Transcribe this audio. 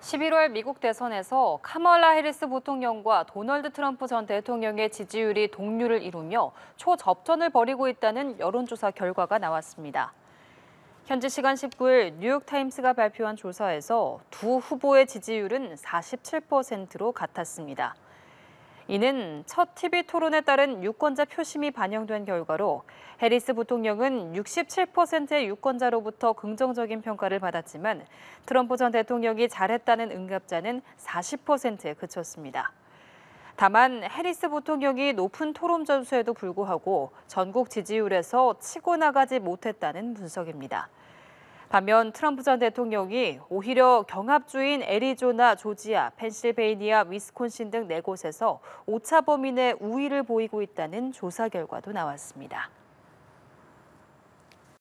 11월 미국 대선에서 카멀라 해리스 부통령과 도널드 트럼프 전 대통령의 지지율이 동률을 이루며 초접전을 벌이고 있다는 여론조사 결과가 나왔습니다. 현지 시간 19일 뉴욕타임스가 발표한 조사에서 두 후보의 지지율은 47%로 같았습니다. 이는 첫 TV 토론에 따른 유권자 표심이 반영된 결과로 해리스 부통령은 67%의 유권자로부터 긍정적인 평가를 받았지만 트럼프 전 대통령이 잘했다는 응답자는 40%에 그쳤습니다. 다만 해리스 부통령이 높은 토론 점수에도 불구하고 전국 지지율에서 치고 나가지 못했다는 분석입니다. 반면 트럼프 전 대통령이 오히려 경합주인 애리조나, 조지아, 펜실베이니아, 위스콘신 등 4곳에서 오차범위 내 우위를 보이고 있다는 조사 결과도 나왔습니다.